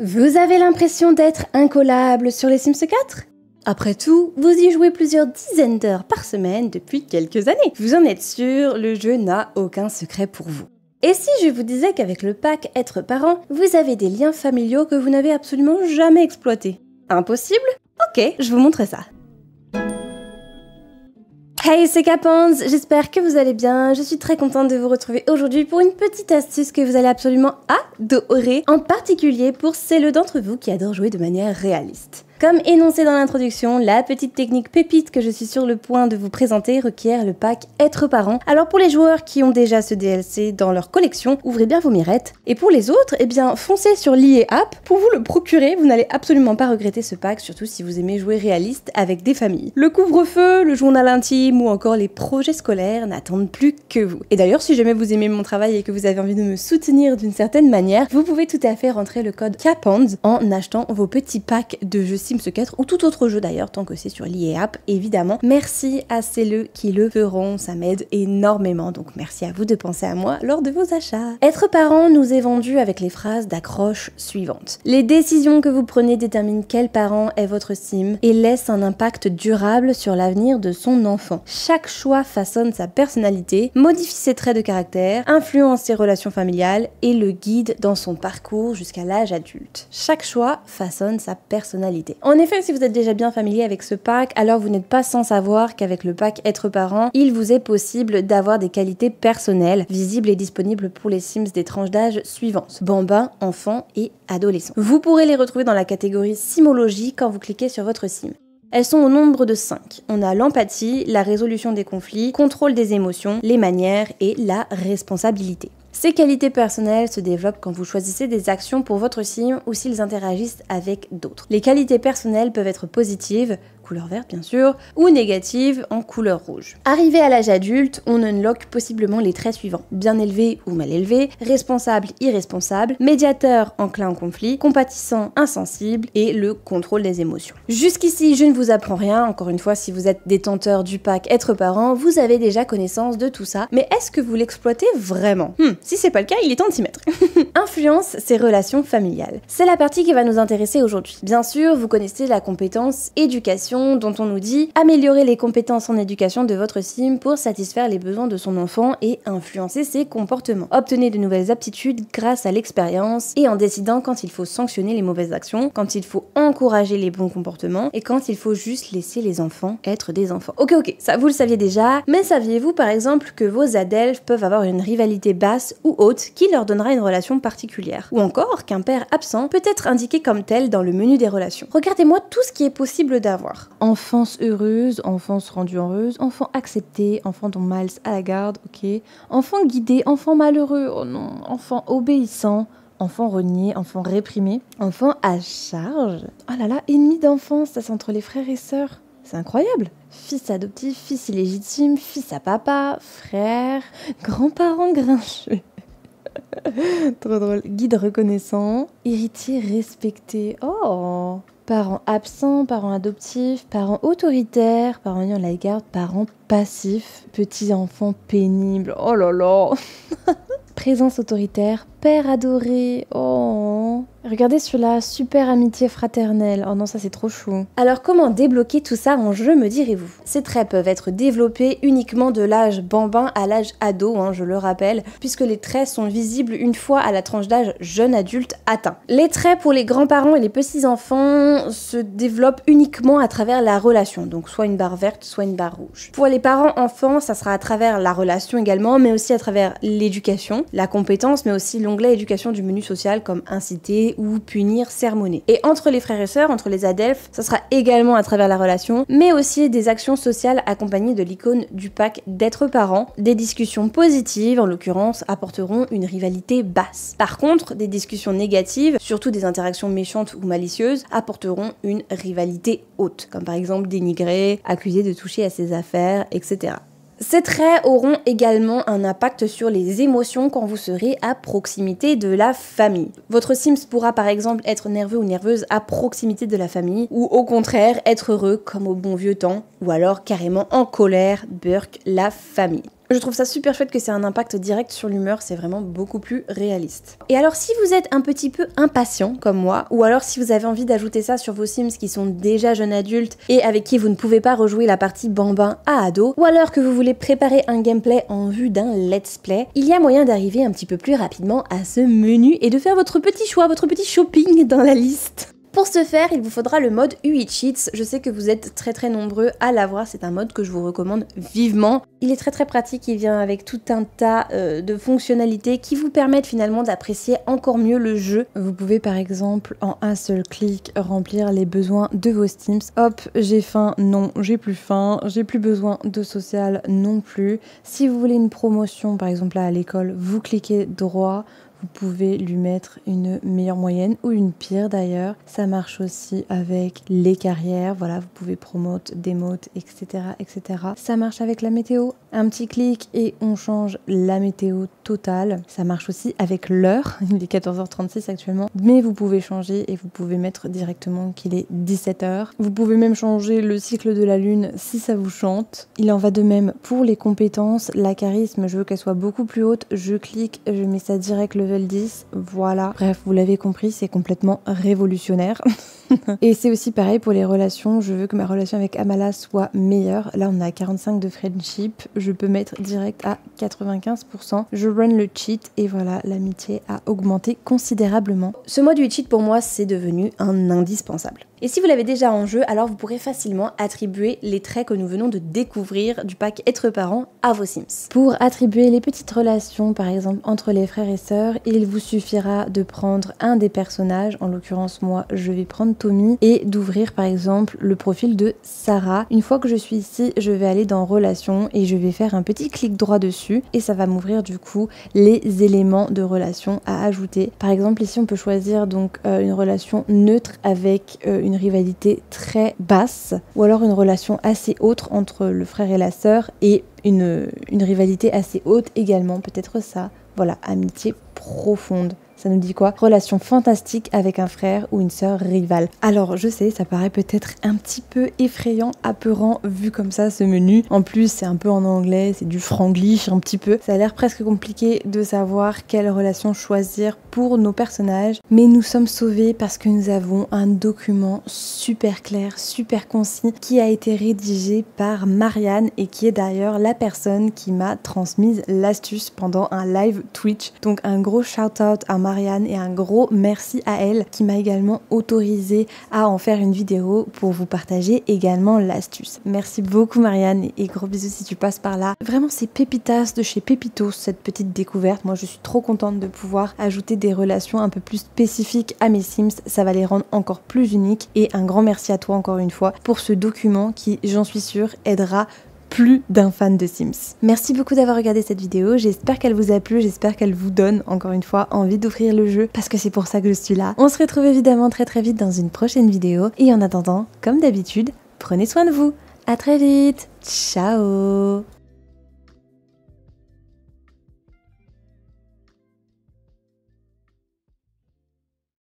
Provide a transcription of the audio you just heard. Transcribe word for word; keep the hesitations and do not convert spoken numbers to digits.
Vous avez l'impression d'être incollable sur les Sims quatre? Après tout, vous y jouez plusieurs dizaines d'heures par semaine depuis quelques années. Vous en êtes sûr, le jeu n'a aucun secret pour vous. Et si je vous disais qu'avec le pack Être Parent, vous avez des liens familiaux que vous n'avez absolument jamais exploités? Impossible? Ok, je vous montrerai ça. Hey, c'est Kapands, j'espère que vous allez bien, je suis très contente de vous retrouver aujourd'hui pour une petite astuce que vous allez absolument adorer, en particulier pour celles d'entre vous qui adorent jouer de manière réaliste. Comme énoncé dans l'introduction, la petite technique pépite que je suis sur le point de vous présenter requiert le pack Être Parent. Alors pour les joueurs qui ont déjà ce D L C dans leur collection, ouvrez bien vos mirettes. Et pour les autres, eh bien foncez sur l'I A app pour vous le procurer. Vous n'allez absolument pas regretter ce pack, surtout si vous aimez jouer réaliste avec des familles. Le couvre-feu, le journal intime ou encore les projets scolaires n'attendent plus que vous. Et d'ailleurs, si jamais vous aimez mon travail et que vous avez envie de me soutenir d'une certaine manière, vous pouvez tout à fait rentrer le code Kapands en achetant vos petits packs de jeux Sims quatre ou tout autre jeu d'ailleurs, tant que c'est sur l'I A app évidemment. Merci à celles qui le feront, ça m'aide énormément, donc merci à vous de penser à moi lors de vos achats. Être parent nous est vendu avec les phrases d'accroche suivantes. Les décisions que vous prenez déterminent quel parent est votre sim et laissent un impact durable sur l'avenir de son enfant. Chaque choix façonne sa personnalité, modifie ses traits de caractère, influence ses relations familiales et le guide dans son parcours jusqu'à l'âge adulte. Chaque choix façonne sa personnalité. En effet, si vous êtes déjà bien familier avec ce pack, alors vous n'êtes pas sans savoir qu'avec le pack Être Parent, il vous est possible d'avoir des qualités personnelles, visibles et disponibles pour les Sims des tranches d'âge suivantes, bambins, enfants et adolescents. Vous pourrez les retrouver dans la catégorie Simologie quand vous cliquez sur votre Sim. Elles sont au nombre de cinq. On a l'empathie, la résolution des conflits, contrôle des émotions, les manières et la responsabilité. Ces qualités personnelles se développent quand vous choisissez des actions pour votre sim ou s'ils interagissent avec d'autres. Les qualités personnelles peuvent être positives, couleur verte bien sûr, ou négatives en couleur rouge. Arrivé à l'âge adulte, on unlock possiblement les traits suivants. Bien élevé ou mal élevé, responsable, irresponsable, médiateur, enclin au conflit, compatissant, insensible et le contrôle des émotions. Jusqu'ici, je ne vous apprends rien. Encore une fois, si vous êtes détenteur du pack Être Parent, vous avez déjà connaissance de tout ça. Mais est-ce que vous l'exploitez vraiment? hmm, Si c'est pas le cas, il est temps de s'y mettre. Influence, ces relations familiales. C'est la partie qui va nous intéresser aujourd'hui. Bien sûr, vous connaissez la compétence éducation dont on nous dit améliorer les compétences en éducation de votre sim pour satisfaire les besoins de son enfant et influencer ses comportements. Obtenez de nouvelles aptitudes grâce à l'expérience et en décidant quand il faut sanctionner les mauvaises actions, quand il faut encourager les bons comportements et quand il faut juste laisser les enfants être des enfants. Ok ok, ça vous le saviez déjà, mais saviez-vous par exemple que vos adelphes peuvent avoir une rivalité basse ou haute qui leur donnera une relation particulière? Ou encore qu'un père absent peut être indiqué comme tel dans le menu des relations. Regardez-moi tout ce qui est possible d'avoir. Enfance heureuse, enfance rendue heureuse, enfant accepté, enfant dont Miles à la garde, ok. Enfant guidé, enfant malheureux, oh non, enfant obéissant, enfant renié, enfant réprimé, enfant à charge. Oh là là, ennemi d'enfance, ça c'est entre les frères et sœurs. C'est incroyable. Fils adoptif, fils illégitime, fils à papa, frère, grands-parents grincheux. Trop drôle. Guide reconnaissant, héritier respecté, oh. Parents absents, parents adoptifs, parents autoritaires, parents mis en la garde, parents passifs, petits enfants pénibles, oh là là. Présence autoritaire, père adoré, oh. Regardez celui-là, super amitié fraternelle, oh non ça c'est trop chou. Alors comment débloquer tout ça en jeu me direz-vous? Ces traits peuvent être développés uniquement de l'âge bambin à l'âge ado, hein, je le rappelle, puisque les traits sont visibles une fois à la tranche d'âge jeune adulte atteint. Les traits pour les grands-parents et les petits-enfants se développent uniquement à travers la relation, donc soit une barre verte, soit une barre rouge. Pour les parents-enfants, ça sera à travers la relation également, mais aussi à travers l'éducation, la compétence, mais aussi l'onglet éducation du menu social comme inciter ou punir, sermonner. Et entre les frères et sœurs, entre les adelphes, ça sera également à travers la relation, mais aussi des actions sociales accompagnées de l'icône du pack d'être parent. Des discussions positives, en l'occurrence, apporteront une rivalité basse. Par contre, des discussions négatives, surtout des interactions méchantes ou malicieuses, apporteront une rivalité haute, comme par exemple dénigrer, accuser de toucher à ses affaires, et cetera. Ces traits auront également un impact sur les émotions quand vous serez à proximité de la famille. Votre Sims pourra par exemple être nerveux ou nerveuse à proximité de la famille, ou au contraire être heureux comme au bon vieux temps, ou alors carrément en colère, burk la famille. Je trouve ça super chouette que c'est un impact direct sur l'humeur, c'est vraiment beaucoup plus réaliste. Et alors si vous êtes un petit peu impatient comme moi, ou alors si vous avez envie d'ajouter ça sur vos Sims qui sont déjà jeunes adultes et avec qui vous ne pouvez pas rejouer la partie bambin à ado, ou alors que vous voulez préparer un gameplay en vue d'un let's play, il y a moyen d'arriver un petit peu plus rapidement à ce menu et de faire votre petit choix, votre petit shopping dans la liste. Pour ce faire, il vous faudra le mode U I cheats. Je sais que vous êtes très très nombreux à l'avoir, c'est un mode que je vous recommande vivement. Il est très très pratique, il vient avec tout un tas euh, de fonctionnalités qui vous permettent finalement d'apprécier encore mieux le jeu. Vous pouvez par exemple en un seul clic remplir les besoins de vos Sims. Hop, j'ai faim, non, j'ai plus faim, j'ai plus besoin de social non plus. Si vous voulez une promotion par exemple là à l'école, vous cliquez droit. Vous pouvez lui mettre une meilleure moyenne ou une pire d'ailleurs. Ça marche aussi avec les carrières. Voilà, vous pouvez promote, démote, et cetera, et cetera. Ça marche avec la météo. Un petit clic et on change la météo totale. Ça marche aussi avec l'heure. Il est quatorze heures trente-six actuellement. Mais vous pouvez changer et vous pouvez mettre directement qu'il est dix-sept heures. Vous pouvez même changer le cycle de la lune si ça vous chante. Il en va de même pour les compétences. La charisme, je veux qu'elle soit beaucoup plus haute. Je clique, je mets ça direct le level dix, voilà. Bref, vous l'avez compris, c'est complètement révolutionnaire. Et c'est aussi pareil pour les relations. Je veux que ma relation avec Amala soit meilleure. Là, on a quarante-cinq de friendship. Je peux mettre direct à quatre-vingt-quinze pour cent. Je run le cheat et voilà, l'amitié a augmenté considérablement. Ce mode U I cheat, pour moi, c'est devenu un indispensable. Et si vous l'avez déjà en jeu, alors vous pourrez facilement attribuer les traits que nous venons de découvrir du pack Être Parent à vos Sims. Pour attribuer les petites relations, par exemple, entre les frères et sœurs, il vous suffira de prendre un des personnages. En l'occurrence, moi, je vais prendre Tommy et d'ouvrir, par exemple, le profil de Sarah. Une fois que je suis ici, je vais aller dans Relations et je vais faire un petit clic droit dessus et ça va m'ouvrir, du coup, les éléments de relation à ajouter. Par exemple, ici, on peut choisir donc euh, une relation neutre avec une euh, une rivalité très basse ou alors une relation assez haute entre le frère et la sœur et une, une rivalité assez haute également, peut-être ça. Voilà, amitié profonde. Ça nous dit quoi? Relation fantastique avec un frère ou une sœur rivale. Alors je sais, ça paraît peut-être un petit peu effrayant, apeurant vu comme ça ce menu. En plus c'est un peu en anglais, c'est du franglish un petit peu. Ça a l'air presque compliqué de savoir quelle relation choisir pour nos personnages. Mais nous sommes sauvés parce que nous avons un document super clair, super concis qui a été rédigé par Marianne et qui est d'ailleurs la personne qui m'a transmise l'astuce pendant un live Twitch. Donc un gros shout out à Marianne. Marianne et un gros merci à elle qui m'a également autorisé à en faire une vidéo pour vous partager également l'astuce. Merci beaucoup Marianne et gros bisous si tu passes par là. Vraiment c'est pépitas de chez Pepito cette petite découverte. Moi je suis trop contente de pouvoir ajouter des relations un peu plus spécifiques à mes Sims. Ça va les rendre encore plus uniques et un grand merci à toi encore une fois pour ce document qui, j'en suis sûre, aidera plus d'un fan de Sims. Merci beaucoup d'avoir regardé cette vidéo, j'espère qu'elle vous a plu, j'espère qu'elle vous donne encore une fois envie d'ouvrir le jeu parce que c'est pour ça que je suis là. On se retrouve évidemment très très vite dans une prochaine vidéo et en attendant, comme d'habitude, prenez soin de vous. À très vite, ciao.